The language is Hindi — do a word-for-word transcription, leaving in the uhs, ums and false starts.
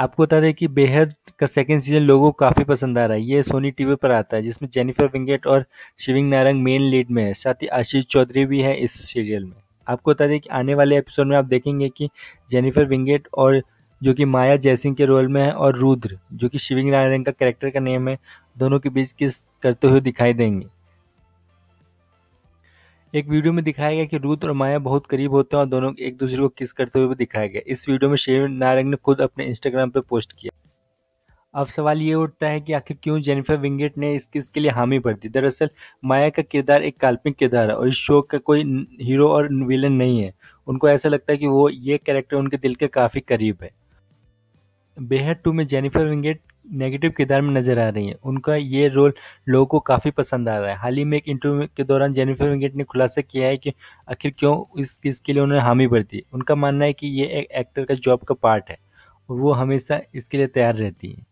आपको बता दें कि बेहद का सेकंड सीजन लोगों को काफ़ी पसंद आ रहा है। ये सोनी टीवी पर आता है, जिसमें जेनिफर विंगेट और शिविन नारंग मेन लीड में है, साथ ही आशीष चौधरी भी हैं इस सीरियल में। आपको बता दें कि आने वाले एपिसोड में आप देखेंगे कि जेनिफर विंगेट और जो कि माया जयसिंह के रोल में है और रुद्र जो कि शिविन नारंग का कैरेक्टर का नेम है, दोनों के बीच किस करते हुए दिखाई देंगे। एक वीडियो में दिखाया गया कि रुद्र और माया बहुत करीब होते हैं और दोनों एक दूसरे को किस करते हुए भी दिखाया गया। इस वीडियो में शिविन नारंग ने खुद अपने इंस्टाग्राम पर पोस्ट किया। अब सवाल ये उठता है कि आखिर क्यों जेनिफर विंगेट ने इस किस के लिए हामी भर दी। दरअसल माया का किरदार एक काल्पनिक किरदार है और इस शो का कोई हीरो और विलन नहीं है। उनको ऐसा लगता है कि वो ये कैरेक्टर उनके दिल के काफ़ी करीब है। बेहद टू में जेनिफर विंगेट नेगेटिव किरदार में नजर आ रही हैं। उनका ये रोल लोगों को काफ़ी पसंद आ रहा है। हाल ही में एक इंटरव्यू के दौरान जेनिफर विंगेट ने खुलासा किया है कि आखिर क्यों इस किस के लिए उन्होंने हामी भर दी। उनका मानना है कि ये एक एक्टर का जॉब का पार्ट है और वो हमेशा इसके लिए तैयार रहती है।